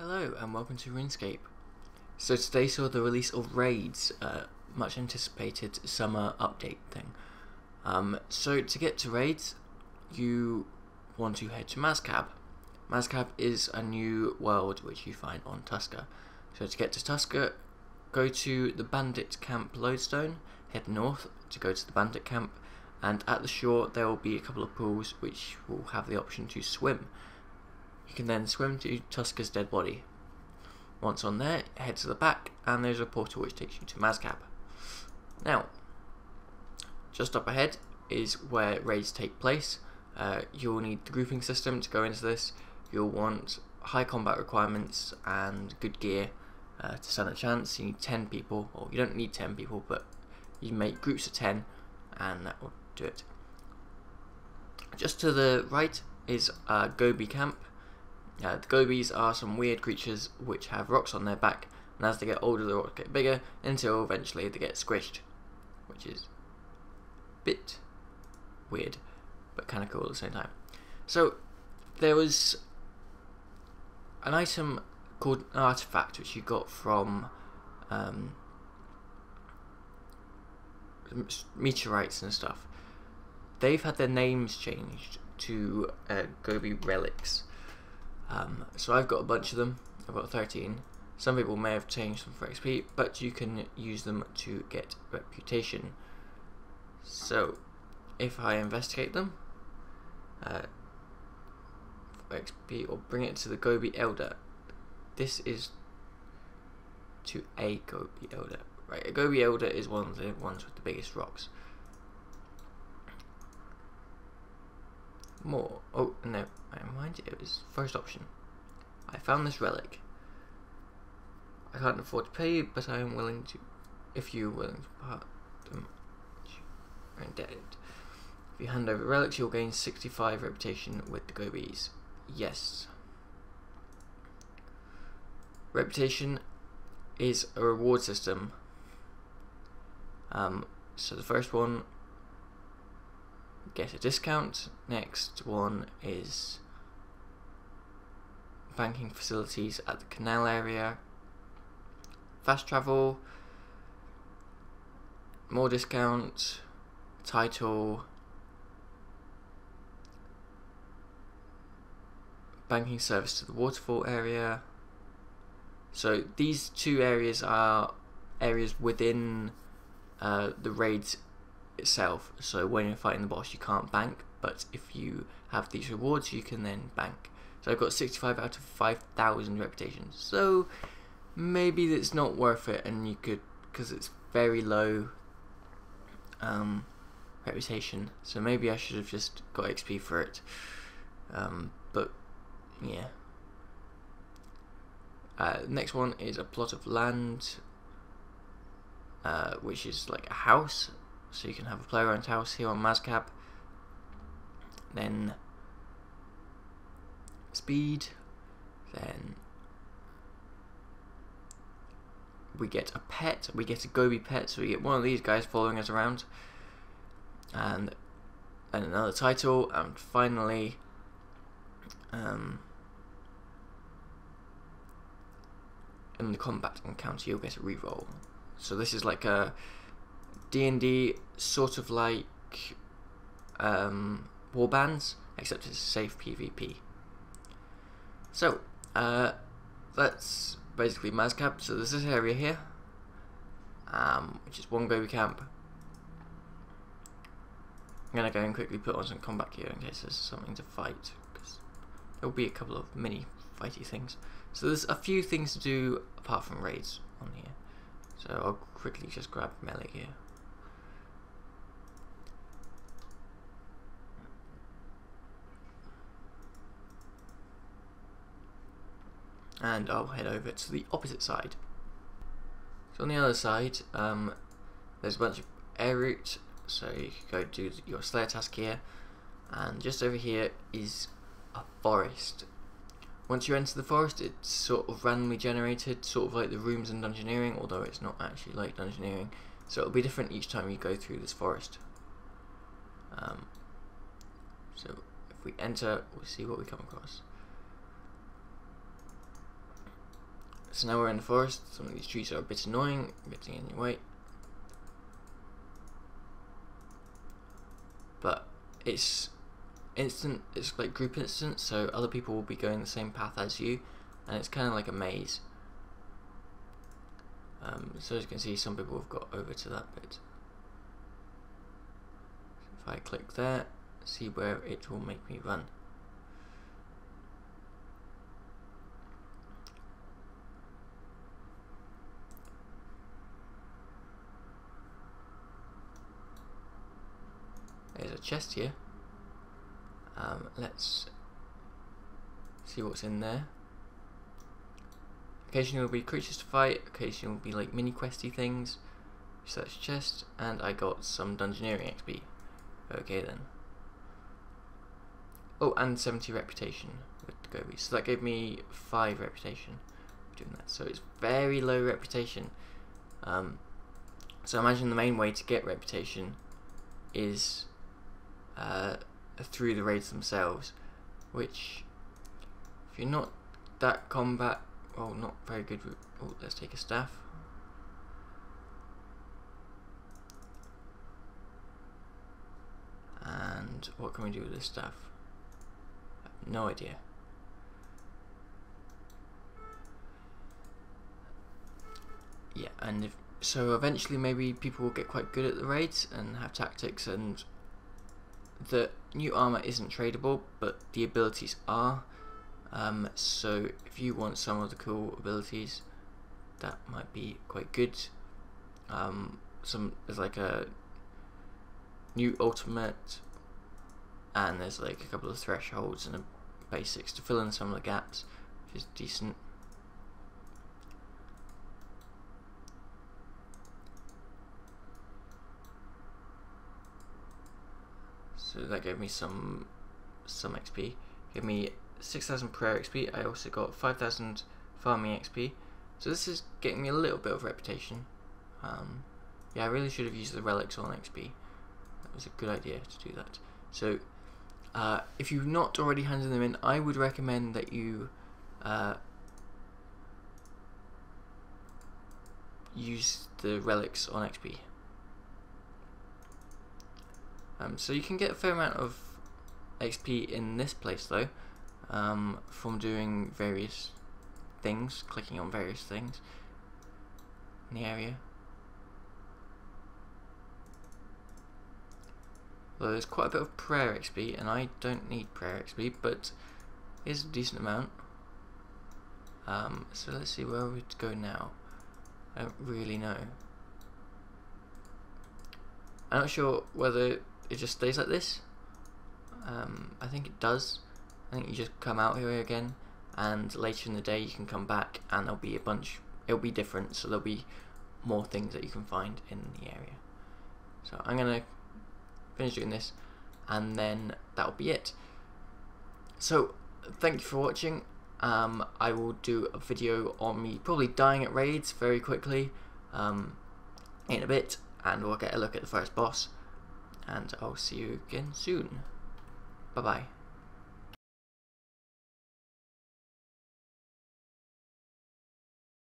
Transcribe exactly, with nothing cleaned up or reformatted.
Hello and welcome to RuneScape. So today saw the release of Raids, uh, much anticipated summer update thing. Um, so to get to Raids, you want to head to Mazcab. Mazcab is a new world which you find on Tusker. So to get to Tusker, go to the Bandit Camp Lodestone, head north to go to the Bandit Camp, and at the shore there will be a couple of pools which will have the option to swim. You can then swim to Tusker's dead body. Once on there, head to the back, and there's a portal which takes you to Mazcab. Now, just up ahead is where raids take place. Uh, you'll need the grouping system to go into this. You'll want high combat requirements and good gear uh, to stand a chance. You need ten people, or well, you don't need ten people, but you make groups of ten, and that will do it. Just to the right is uh, Goebie Camp. Uh, the Goebies are some weird creatures which have rocks on their back, and as they get older the rocks get bigger until eventually they get squished, which is a bit weird but kind of cool at the same time. So there was an item called an artifact which you got from um, meteorites and stuff. They've had their names changed to uh, Goebie relics. Um, so I've got a bunch of them, I've got thirteen. Some people may have changed them for X P, but you can use them to get reputation. So, if I investigate them, uh, for X P, or bring it to the Goebie Elder. This is to a Goebie Elder. Right, a Goebie Elder is one of the ones with the biggest rocks. More. Oh, no, I mind it was first option. I found this relic. I can't afford to pay you, but I am willing to, if you're willing to part them, you're indebted. If you hand over relics, you'll gain sixty-five reputation with the Goebies. Yes. Reputation is a reward system. Um, so the first one, get a discount. Next one is banking facilities at the canal area, fast travel, more discount, title, banking service to the waterfall area. So these two areas are areas within uh, the raids itself, so when you're fighting the boss you can't bank, but if you have these rewards you can then bank. So I've got sixty-five out of five thousand reputations, so maybe it's not worth it, and you could, because it's very low um, reputation, so maybe I should have just got X P for it, um, but yeah. Uh, next one is a plot of land, uh, which is like a house. So you can have a play-around house here on Mazcab. Then speed. Then we get a pet. We get a Goebie pet. So we get one of these guys following us around. And, and another title. And finally, um, in the combat encounter, you'll get a reroll. So this is like a D and D sort of like um, warbands, except it's safe PvP. So uh, that's basically Mazcab. So there's this area here, um, which is one Goebie camp. I'm gonna go and quickly put on some combat gear in case there's something to fight, because there'll be a couple of mini fighty things. So there's a few things to do apart from raids on here. So I'll quickly just grab melee gear. And I'll head over to the opposite side. So on the other side, um, there's a bunch of air route, so you can go do your Slayer task here. And just over here is a forest. Once you enter the forest, it's sort of randomly generated, sort of like the rooms in Dungeoneering, although it's not actually like Dungeoneering, so it'll be different each time you go through this forest. Um, so if we enter, we'll see what we come across. So now we're in the forest. Some of these trees are a bit annoying, a bit in your way. But it's instant, it's like group instant, so other people will be going the same path as you, and it's kind of like a maze. Um, so as you can see, some people have got over to that bit. If I click there, see where it will make me run. There's a chest here. Um, let's see what's in there. Occasionally will be creatures to fight, occasionally will be like mini questy things. Research chest, and I got some Dungeoneering X P. Okay then. Oh, and seventy reputation with Goebie. So that gave me five reputation for doing that. So it's very low reputation. Um, so I imagine the main way to get reputation is uh, through the raids themselves, which if you're not that combat, well, not very good. Oh, let's take a staff. And what can we do with this staff? I have no idea. Yeah, and if so eventually maybe people will get quite good at the raids and have tactics, and the new armor isn't tradable but the abilities are, um, so if you want some of the cool abilities that might be quite good. Um, some there's like a new ultimate, and there's like a couple of thresholds and a basics to fill in some of the gaps, which is decent. So that gave me some some X P. Gave me six thousand prayer X P. I also got five thousand farming X P. So this is getting me a little bit of reputation. Um, yeah, I really should have used the relics on X P. That was a good idea to do that. So uh, if you've not already handed them in, I would recommend that you uh, use the relics on X P. Um, so you can get a fair amount of X P in this place though, um, from doing various things, clicking on various things in the area. Although there's quite a bit of prayer X P, and I don't need prayer X P, but it's a decent amount. Um, so let's see where we go now. I don't really know. I'm not sure whether it just stays like this. Um, I think it does. I think you just come out here again, and later in the day you can come back, and there'll be a bunch. It'll be different, so there'll be more things that you can find in the area. So I'm gonna finish doing this, and then that'll be it. So thank you for watching. Um, I will do a video on me probably dying at raids very quickly um, in a bit, and we'll get a look at the first boss, and I'll see you again soon. Bye bye.